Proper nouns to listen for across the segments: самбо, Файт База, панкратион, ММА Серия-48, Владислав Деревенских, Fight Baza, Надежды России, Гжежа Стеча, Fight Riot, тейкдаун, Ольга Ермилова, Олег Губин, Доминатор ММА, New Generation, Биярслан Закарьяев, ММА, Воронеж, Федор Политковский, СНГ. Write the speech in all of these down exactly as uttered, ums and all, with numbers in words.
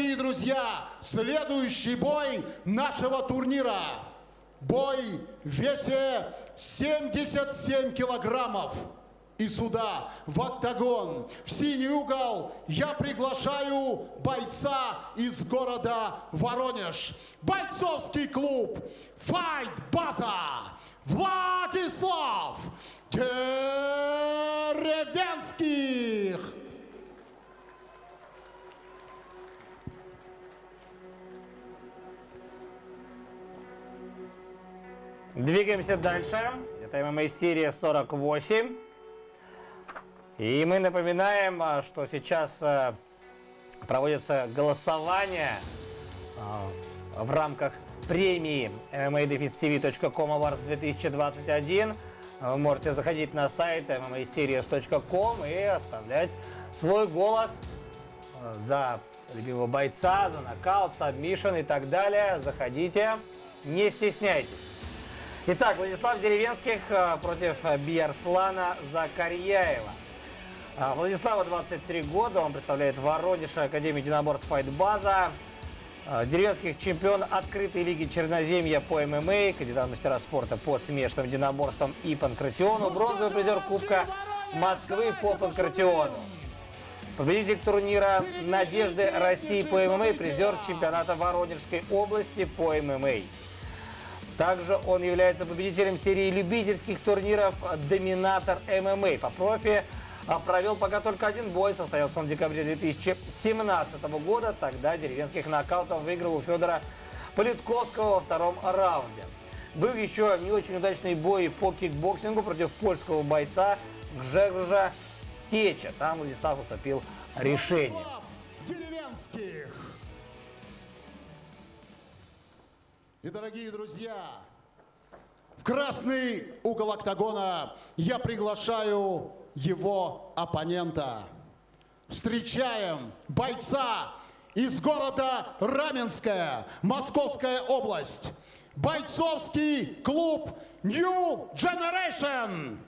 дорогие друзья, следующий бой нашего турнира. Бой в весе семьдесят семь килограммов. И сюда, в октагон, в синий угол, я приглашаю бойца из города Воронеж. Бойцовский клуб «Файт База» Владислав Деревенских. Двигаемся дальше. Это эм эм а серия сорок восемь. И мы напоминаем, что сейчас проводится голосование в рамках премии эм эм а дефис ти ви точка ком awards две тысячи двадцать один. Вы можете заходить на сайт эм эм а series точка ком и оставлять свой голос за любимого бойца, за нокаут, сабмишн и так далее. Заходите, не стесняйтесь. Итак, Владислав Деревенских против Биярслана Закарьяева. Владиславу двадцать три года, он представляет Воронеж, Академию единоборств Fight Baza. Деревенских чемпион открытой лиги Черноземья по ММА, кандидат мастера спорта по смешанным единоборствам и панкратиону, бронзовый призер Кубка Москвы по панкратиону. Победитель турнира «Надежды России» по ММА, призер чемпионата Воронежской области по ММА. Также он является победителем серии любительских турниров «Доминатор ММА». По профи провел пока только один бой, состоялся он в декабре две тысячи семнадцатого года. Тогда Деревенских нокаутом выиграл у Федора Политковского во втором раунде. Был еще не очень удачный бой по кикбоксингу против польского бойца Гжежа Стеча. Там Владислав уступил решение. И, дорогие друзья, в красный угол октагона я приглашаю его оппонента. Встречаем бойца из города Раменская, Московская область. Бойцовский клуб New Generation.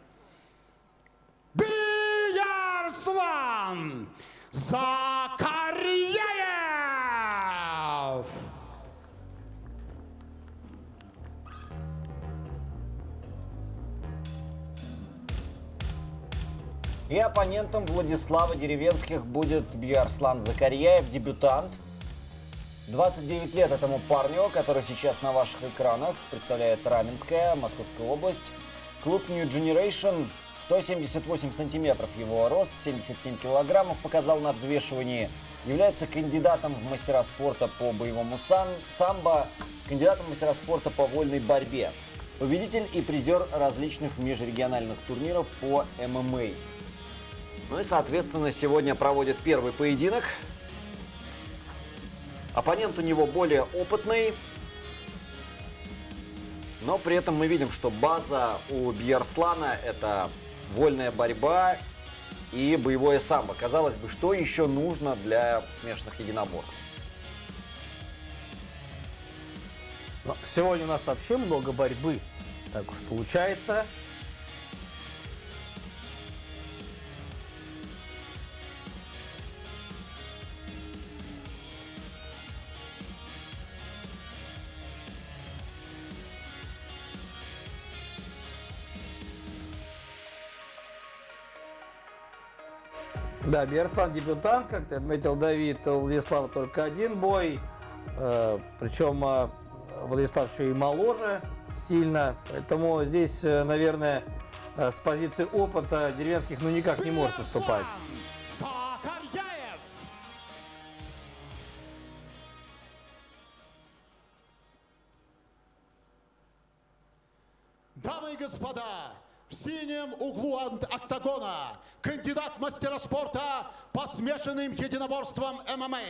Биярслан Закарьяев. И оппонентом Владислава Деревенских будет Биярслан Закарьяев, дебютант. двадцать девять лет этому парню, который сейчас на ваших экранах, представляет Раменская, Московская область. Клуб New Generation, сто семьдесят восемь сантиметров его рост, семьдесят семь килограммов показал на взвешивании. Является кандидатом в мастера спорта по боевому самбо, кандидатом в мастера спорта по вольной борьбе. Победитель и призер различных межрегиональных турниров по ММА. Ну и, соответственно, сегодня проводит первый поединок. Оппонент у него более опытный. Но при этом мы видим, что база у Биярслана – это вольная борьба и боевое самбо. Казалось бы, что еще нужно для смешанных единоборств? Сегодня у нас вообще много борьбы. Так уж получается. Да, Биярслан дебютант, как ты отметил, Давид, у Владислава только один бой. Э, причем э, Владислав еще и моложе сильно. Поэтому здесь, э, наверное, э, с позиции опыта Деревенских ну никак не может выступать. Дамы и господа! В синем углу октагона кандидат мастера спорта по смешанным единоборствам ММА,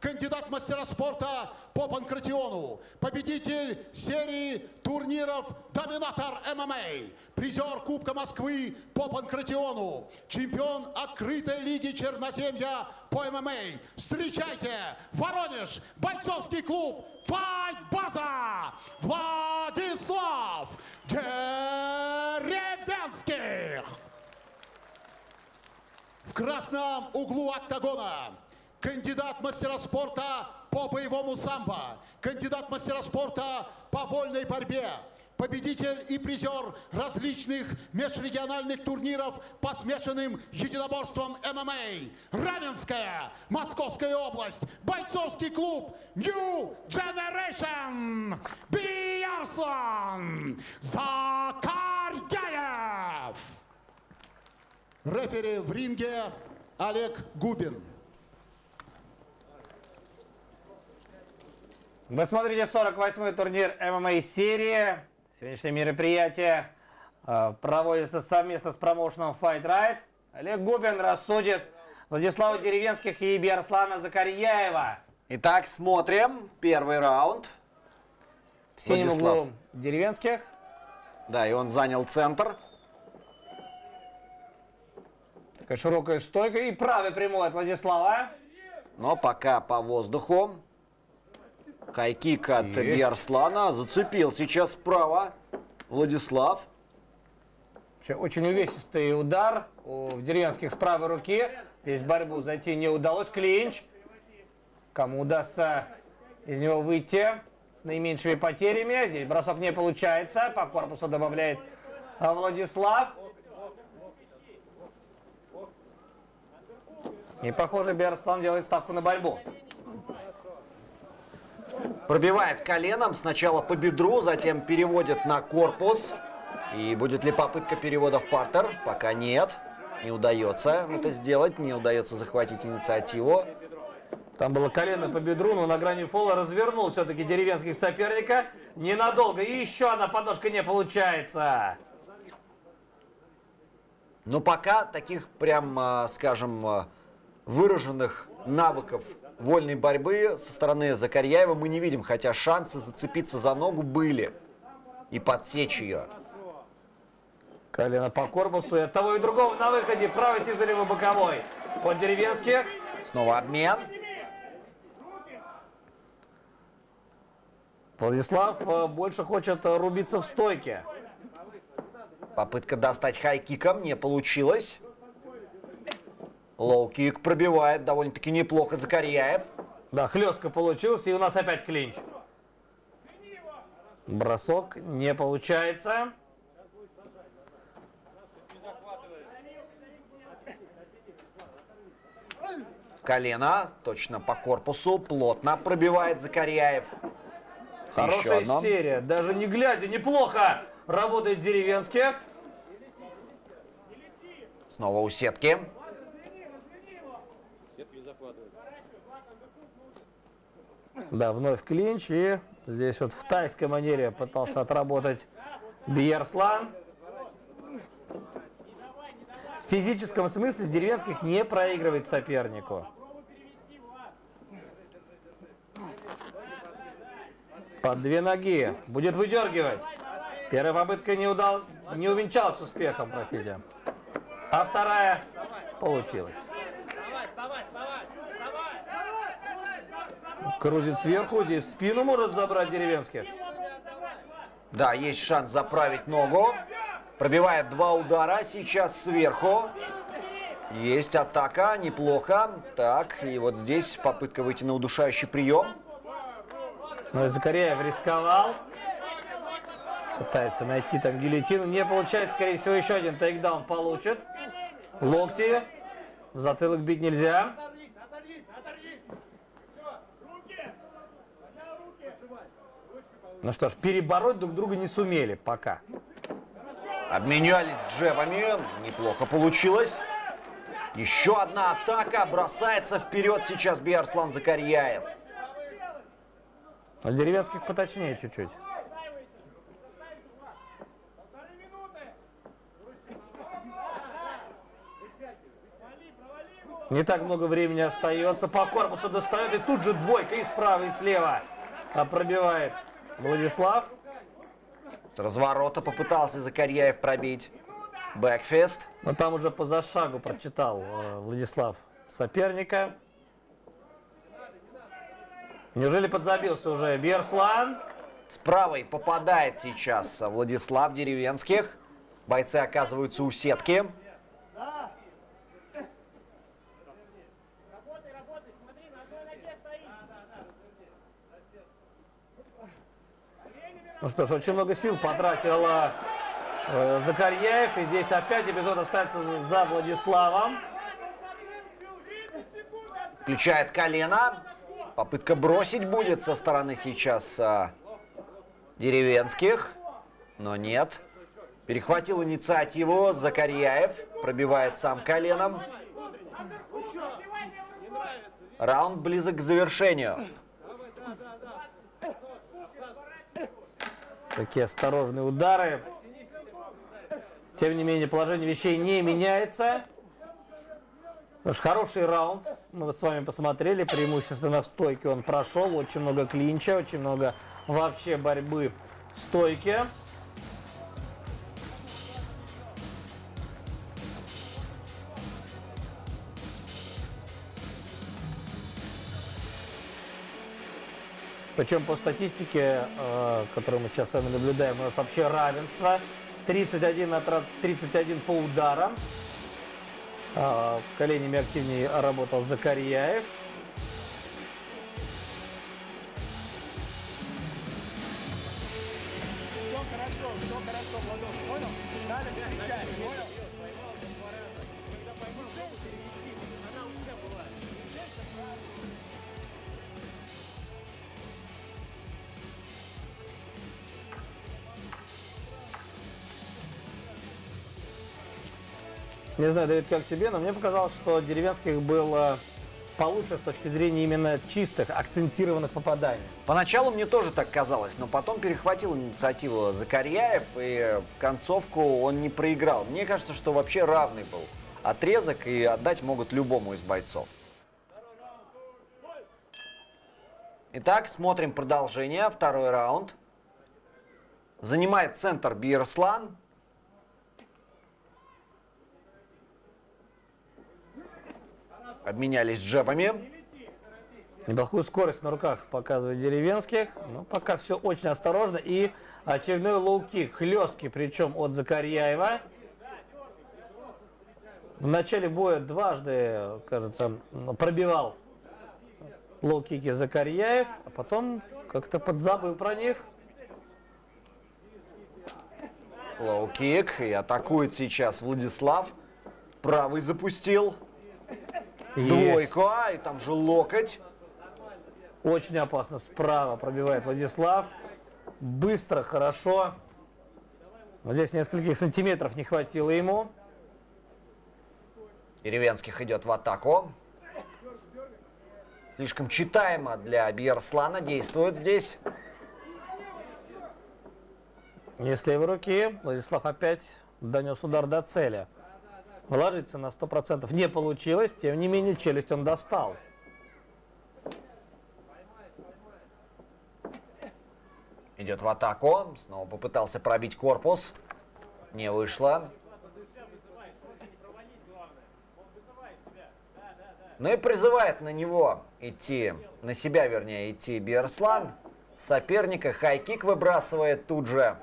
кандидат мастера спорта по панкратиону, победитель серии турниров «Доминатор ММА», призер Кубка Москвы по панкратиону, чемпион открытой лиги Черноземья по ММА. Встречайте, Воронеж, бойцовский клуб «Fight Baza», Владислав Деревенских. В красном углу октагона кандидат мастера спорта по боевому самбо, кандидат мастера спорта по вольной борьбе, победитель и призер различных межрегиональных турниров по смешанным единоборствам ММА. Раменская, Московская область, бойцовский клуб New Generation, Биярслан Закарьяев. Рефери в ринге Олег Губин. Вы смотрите сорок восьмой турнир ММА серии. Сегодняшнее мероприятие проводится совместно с промоушеном Fight Riot. Олег Губин рассудит Владислава Деревенских и Биярслана Закарьяева. Итак, смотрим первый раунд. В синем углу Деревенских. Да, и он занял центр. Такая широкая стойка и правый прямой от Владислава. Но пока по воздуху. Хайкик от Биярслана. Зацепил сейчас справа Владислав. Очень увесистый удар у Деревенских с правой руки. Здесь борьбу зайти не удалось. Клинч. Кому удастся из него выйти с наименьшими потерями. Здесь бросок не получается. По корпусу добавляет Владислав. И, похоже, Биярслан делает ставку на борьбу. Пробивает коленом, сначала по бедру, затем переводит на корпус. И будет ли попытка перевода в партер? Пока нет. Не удается это сделать, не удается захватить инициативу. Там было колено по бедру, но на грани фола развернул все-таки Деревенских соперника. Ненадолго. И еще одна подножка не получается. Но пока таких прям, скажем, выраженных навыков вольной борьбы со стороны Закарьяева мы не видим, хотя шансы зацепиться за ногу были и подсечь ее. Колено по корпусу и от того и другого на выходе. Правый тизеревый боковой от Деревенских. Снова обмен. Владислав больше хочет рубиться в стойке. Попытка достать хай-киком не получилась. Лоу-кик пробивает довольно-таки неплохо Закарьяев. Да, хлестка получился, и у нас опять клинч. Бросок не получается. Колено точно по корпусу, плотно пробивает Закарьяев. Хорошая серия, даже не глядя, неплохо работает Деревенских. Снова у сетки. Да, вновь клинч, и здесь вот в тайской манере пытался отработать Биярслан. В физическом смысле Деревенских не проигрывает сопернику. Под две ноги. Будет выдергивать. Первая попытка не удал, не увенчалась успехом, простите. А вторая получилась. Крутит сверху, здесь спину может забрать Деревенских. Да, есть шанс заправить ногу. Пробивает два удара, сейчас сверху. Есть атака, неплохо. Так, и вот здесь попытка выйти на удушающий прием. Но Закарьяев рисковал. Пытается найти там гильотину. Не получается, скорее всего, еще один тейкдаун получит. Локти. В затылок бить нельзя. Ну что ж, перебороть друг друга не сумели пока. Обменялись джебами. Неплохо получилось. Еще одна атака. Бросается вперед сейчас Биярслан Закарьяев. А Деревенских поточнее чуть-чуть. Не так много времени остается. По корпусу достает. И тут же двойка и справа, и слева. А пробивает Владислав. С разворота попытался Закарьяев пробить. Бэкфест. Но там уже по зашагу прочитал э, Владислав соперника. Неужели подзабился уже Биярслан? С правой попадает сейчас Владислав Деревенских. Бойцы оказываются у сетки. Ну что ж, очень много сил потратила э, Закарьяев. И здесь опять эпизод остается за Владиславом. Включает колено. Попытка бросить будет со стороны сейчас э, Деревенских. Но нет. Перехватил инициативу Закарьяев. Пробивает сам коленом. Раунд близок к завершению. Такие осторожные удары. Тем не менее, положение вещей не меняется. Хороший раунд. Мы с вами посмотрели. Преимущественно в стойке он прошел. Очень много клинча, очень много вообще борьбы в стойке. Причем по статистике, которую мы сейчас с вами наблюдаем, у нас вообще равенство. тридцать один на тридцать один по ударам. Коленями активнее работал Закарьяев. Не знаю, Давид, как тебе, но мне показалось, что Деревенских было получше с точки зрения именно чистых, акцентированных попаданий. Поначалу мне тоже так казалось, но потом перехватил инициативу Закарьяев, и концовку он не проиграл. Мне кажется, что вообще равный был отрезок, и отдать могут любому из бойцов. Итак, смотрим продолжение. Второй раунд. Занимает центр Биярслан. Обменялись джебами. Неплохую скорость на руках показывает Деревенских. Но пока все очень осторожно. И очередной лоу-кик. Хлесткий, причем от Закарьяева. В начале боя дважды, кажется, пробивал лоу-кики Закарьяев. А потом как-то подзабыл про них. Лоу-кик. И атакует сейчас Владислав. Правый запустил. Двойка, и там же локоть. Очень опасно. Справа пробивает Владислав. Быстро, хорошо. Вот здесь нескольких сантиметров не хватило ему. Деревенских идет в атаку. Слишком читаемо для Биярслана действует здесь. Не с левой руки. Владислав опять донес удар до цели. Вложиться на сто процентов не получилось, тем не менее челюсть он достал. Идет в атаку, снова попытался пробить корпус, не вышло. Ну и призывает на него идти, на себя вернее идти Биярслан. Соперника хай-кик выбрасывает тут же.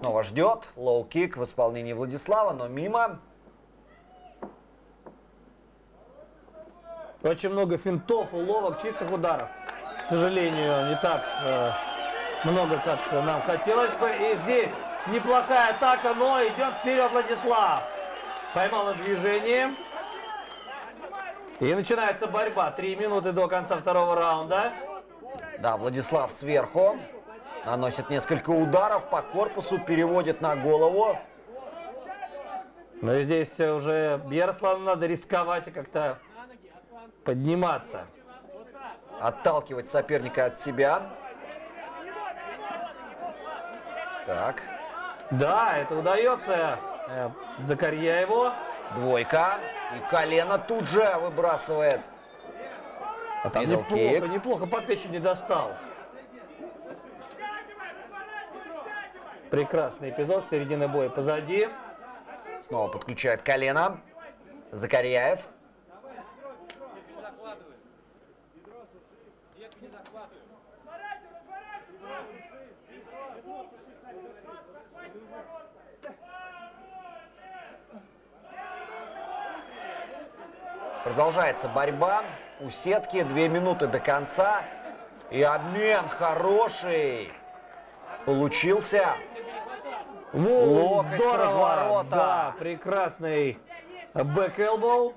Снова ждет. Лоу-кик в исполнении Владислава, но мимо. Очень много финтов, уловок, чистых ударов. К сожалению, не так э, много, как нам хотелось бы. И здесь неплохая атака, но идет вперед Владислав. Поймал на движении. И начинается борьба. Три минуты до конца второго раунда. Да, Владислав сверху. Наносит несколько ударов по корпусу, переводит на голову. Но здесь уже Биярслану надо рисковать и как-то подниматься. Отталкивать соперника от себя. Так. Да, это удается Закарьяеву. Двойка. И колено тут же выбрасывает. А там неплохо, неплохо по печени достал. Прекрасный эпизод, середина боя позади. Снова подключает колено. Закарьяев. Продолжается борьба у сетки. Две минуты до конца. И обмен хороший получился. Во, здорово, да, прекрасный бэк-элбоу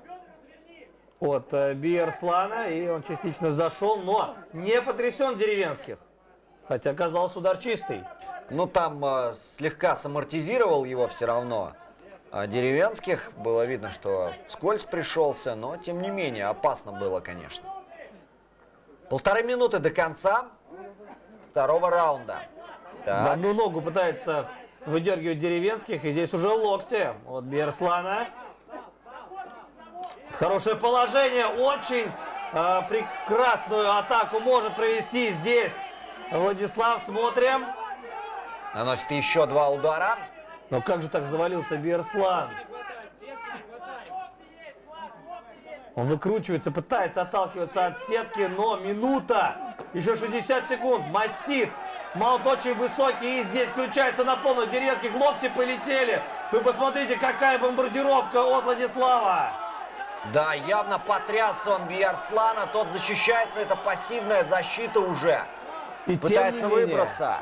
от Биярслана, и он частично зашел, но не потрясен Деревенских, хотя казался удар чистый. Ну там э, слегка самортизировал его все равно а Деревенских, было видно, что вскользь пришелся, но тем не менее опасно было, конечно. Полторы минуты до конца второго раунда. Так. В одну ногу пытается выдергивать Деревенских, и здесь уже локти от Биярслана. Хорошее положение, очень э, прекрасную атаку может провести здесь Владислав, смотрим. Наносит еще два удара. Но как же так завалился Биярслан? Он выкручивается, пытается отталкиваться от сетки, но минута, еще шестьдесят секунд, мастит. Маунт очень высокий, и здесь включается на полную Деревенских, локти полетели. Вы посмотрите, какая бомбардировка от Владислава. Да, явно потряс он Биярслана, тот защищается, это пассивная защита уже. И пытается выбраться.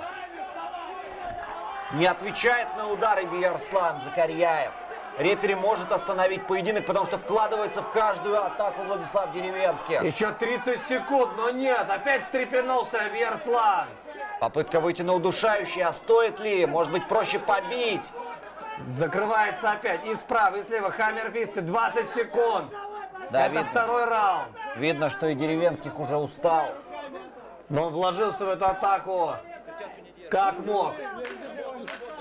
Не отвечает на удары Биярслан Закарьяев. Рефери может остановить поединок, потому что вкладывается в каждую атаку Владислав Деревенских. Еще тридцать секунд, но нет, опять встрепенулся Биярслан. Попытка вытянул удушающий, а стоит ли? Может быть, проще побить? Закрывается опять и справа, и слева. Хаммерфисты, двадцать секунд. Да, это видно. Второй раунд. Видно, что и Деревенских уже устал. Но он вложился в эту атаку как мог.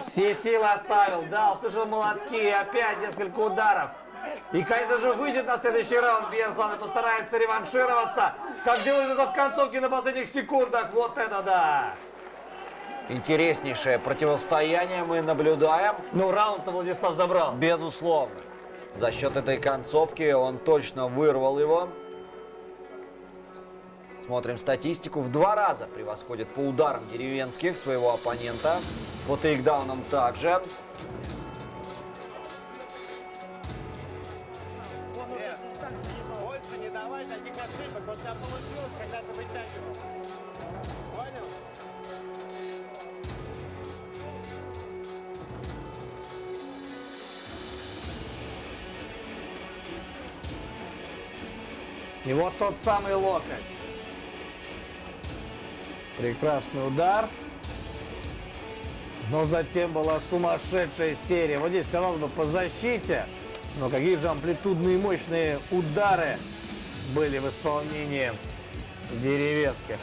Все силы оставил. Да, услышал молотки. Опять несколько ударов. И, конечно же, выйдет на следующий раунд Биярслан и постарается реваншироваться. Как делают это в концовке на последних секундах. Вот это да! Интереснейшее противостояние мы наблюдаем. Ну, раунд-то Владислав забрал. Безусловно. За счет этой концовки он точно вырвал его. Смотрим статистику. В два раза превосходит по ударам Деревенских своего оппонента. По тейкдаунам также. И вот тот самый локоть. Прекрасный удар. Но затем была сумасшедшая серия. Вот здесь, казалось бы, по защите. Но какие же амплитудные мощные удары были в исполнении Деревенских.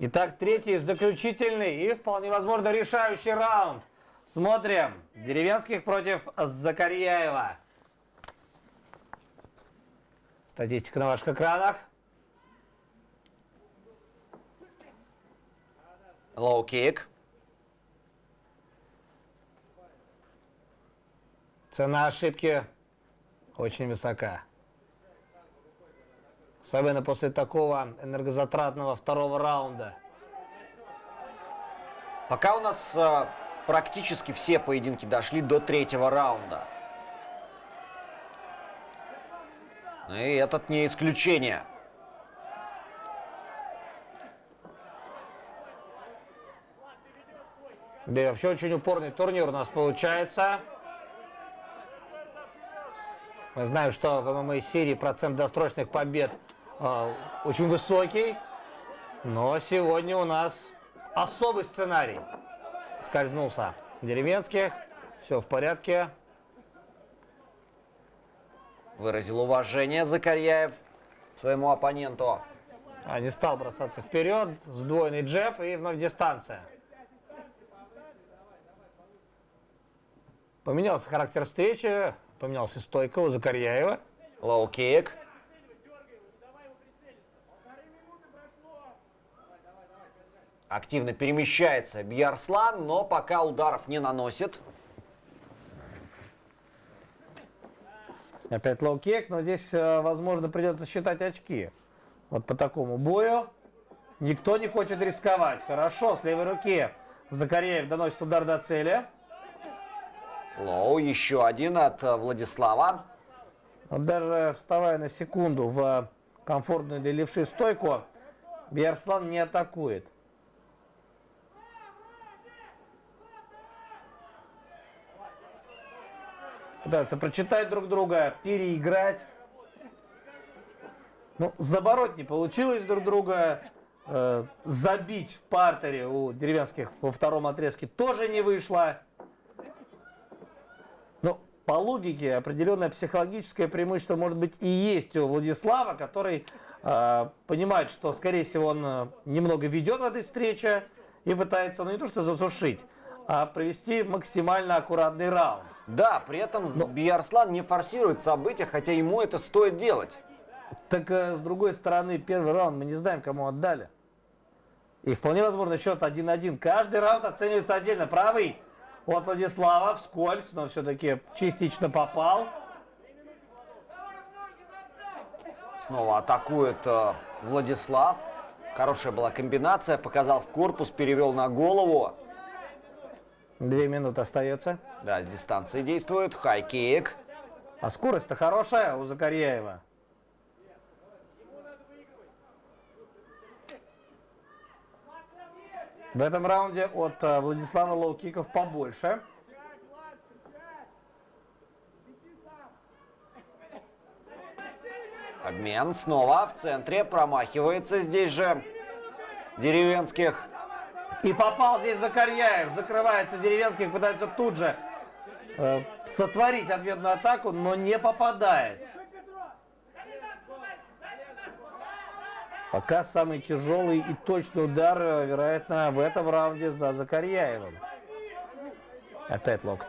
Итак, третий, заключительный и, вполне возможно, решающий раунд. Смотрим. Деревенских против Закарьяева. Статистика на ваших экранах. Лоу-кик. Цена ошибки очень высока. Особенно после такого энергозатратного второго раунда. Пока у нас э, практически все поединки дошли до третьего раунда. И этот не исключение. Да и вообще очень упорный турнир у нас получается. Мы знаем, что в ММА-серии процент досрочных побед очень высокий, но сегодня у нас особый сценарий. Скользнулся Деревенских, все в порядке. Выразил уважение Закарьяев своему оппоненту. А не стал бросаться вперед, сдвоенный джеб и вновь дистанция. Поменялся характер встречи, поменялся стойка у Закарьяева. Лоу-кик. Активно перемещается Биярслан, но пока ударов не наносит. Опять лоу-кек, но здесь, возможно, придется считать очки. Вот по такому бою. Никто не хочет рисковать. Хорошо, с левой руки Закарьяев доносит удар до цели. Лоу, еще один от Владислава. Вот даже вставая на секунду в комфортную для левши стойку, Биярслан не атакует. Пытаются прочитать друг друга, переиграть. Ну, забороть не получилось друг друга. Э, забить в партере у Деревенских во втором отрезке тоже не вышло. Ну, по логике, определенное психологическое преимущество, может быть, и есть у Владислава, который э, понимает, что, скорее всего, он немного ведет в этой встрече и пытается, ну, не то что засушить, а провести максимально аккуратный раунд. Да, при этом Но... Биярслан не форсирует события, хотя ему это стоит делать. Так, э, с другой стороны, первый раунд мы не знаем, кому отдали. И вполне возможно счет один-один. Каждый раунд оценивается отдельно. Правый от Владислава вскользь, но все-таки частично попал. Снова атакует э, Владислав. Хорошая была комбинация. Показал в корпус, перевел на голову. Две минуты остается. Да, с дистанции действует. Хайкик. А скорость-то хорошая у Закарьяева. В этом раунде от uh, Владислава лоу-киков побольше. Обмен снова в центре. Промахивается здесь же Деревенских. И попал здесь Закарьяев. Закрывается Деревенских. Пытается тут же э, сотворить ответную атаку, но не попадает. Пока самый тяжелый и точный удар, вероятно, в этом раунде за Закарьяевым. Опять локоть.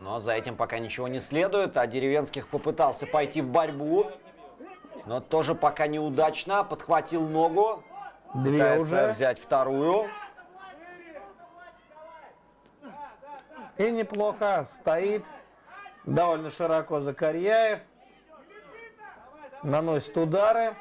Но за этим пока ничего не следует, а Деревенских попытался пойти в борьбу. Но тоже пока неудачно. Подхватил ногу. Две пытается уже. Взять вторую. И неплохо стоит. Довольно широко Закарьяев. Наносит удары.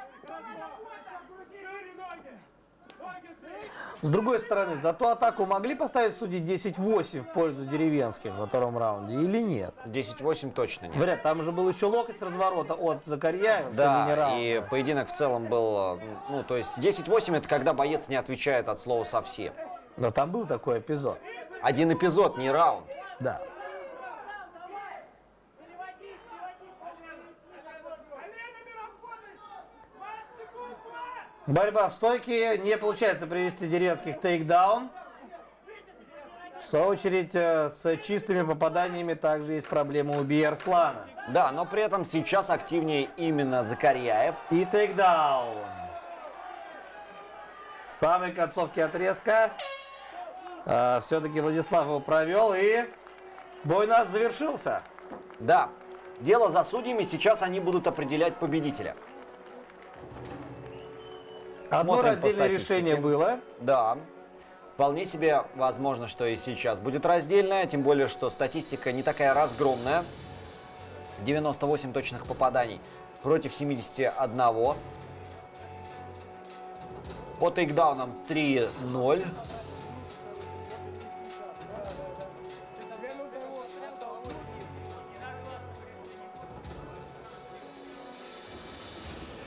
С другой стороны, за ту атаку могли поставить судьи десять-восемь в пользу Деревенских во втором раунде или нет? десять-восемь точно нет. Вряд, там же был еще локоть с разворота от Закарьяева. Да, и поединок в целом был, ну, то есть десять-восемь это когда боец не отвечает от слова совсем. Но там был такой эпизод. Один эпизод, не раунд. Да. Борьба в стойке. Не получается привести Деревенских тейкдаун. В свою очередь, с чистыми попаданиями также есть проблема у Биярслана. Да, но при этом сейчас активнее именно Закарьяев. И тейкдаун. В самой концовке отрезка э, все-таки Владислав его провел, и бой нас завершился. Да, дело за судьями. Сейчас они будут определять победителя. Одно раздельное решение было. Да. Вполне себе возможно, что и сейчас будет раздельное. Тем более, что статистика не такая разгромная. девяносто восемь точных попаданий против семидесяти одного. По тейкдаунам три-ноль.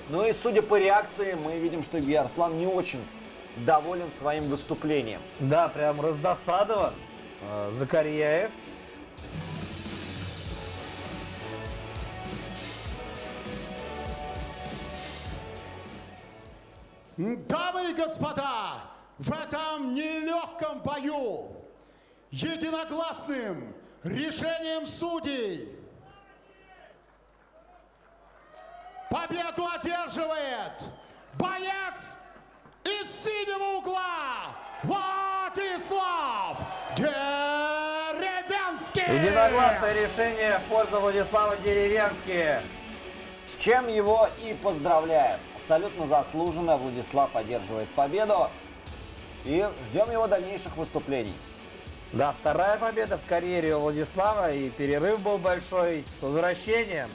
Ну и судя по реакции, мы видим, что Биярслан не очень доволен своим выступлением. Да, прям раздосадован э, Закарьяев. Дамы и господа, в этом нелегком бою единогласным решением судей победу одерживает боец из синего угла Владислав Деревенский. Единогласное решение в пользу Владислава Деревенских. С чем его и поздравляем. Абсолютно заслуженно Владислав одерживает победу. И ждем его дальнейших выступлений. Да, вторая победа в карьере у Владислава, и перерыв был большой. С возвращением!